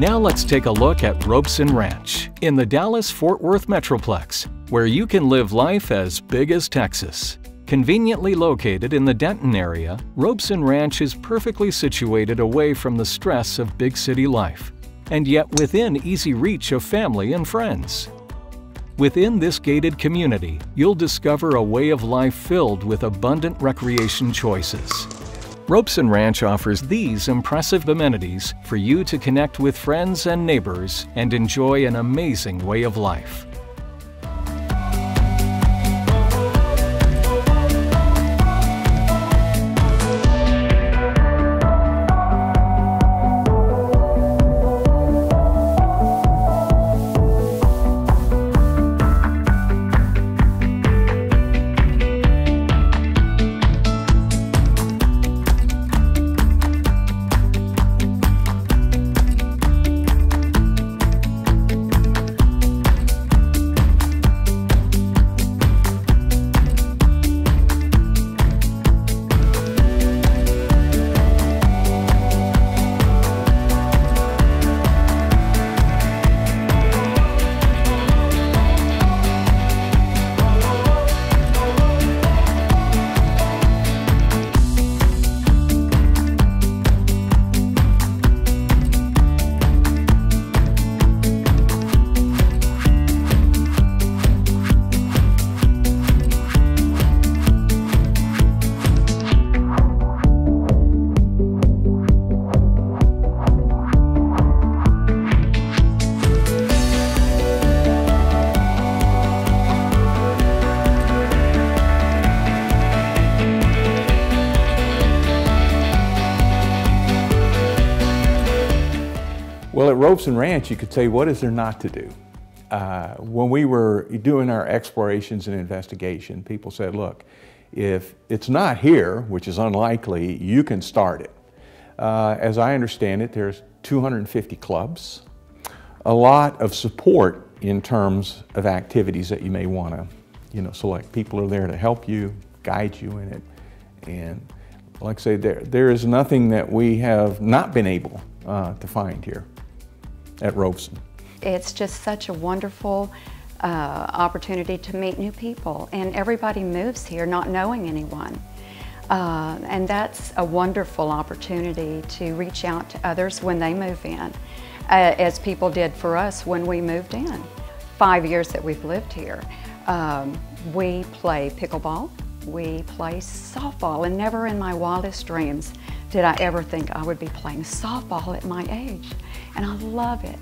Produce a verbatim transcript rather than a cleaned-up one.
Now let's take a look at Robson Ranch in the Dallas-Fort Worth Metroplex, where you can live life as big as Texas. Conveniently located in the Denton area, Robson Ranch is perfectly situated away from the stress of big city life, and yet within easy reach of family and friends. Within this gated community, you'll discover a way of life filled with abundant recreation choices. Robson Ranch offers these impressive amenities for you to connect with friends and neighbors and enjoy an amazing way of life. Well, at Robson Ranch, you could say, what is there not to do? Uh, when we were doing our explorations and investigation, people said, look, if it's not here, which is unlikely, you can start it. Uh, as I understand it, there's two hundred fifty clubs, a lot of support in terms of activities that you may want to, you know, select. People are there to help you, guide you in it. And like I say, there, there is nothing that we have not been able uh, to find here at Robson. It's just such a wonderful uh, opportunity to meet new people, and everybody moves here not knowing anyone. Uh, and that's a wonderful opportunity to reach out to others when they move in, uh, as people did for us when we moved in. Five years that we've lived here, um, we play pickleball, we play softball, and never in my wildest dreams did I ever think I would be playing softball at my age. And I love it.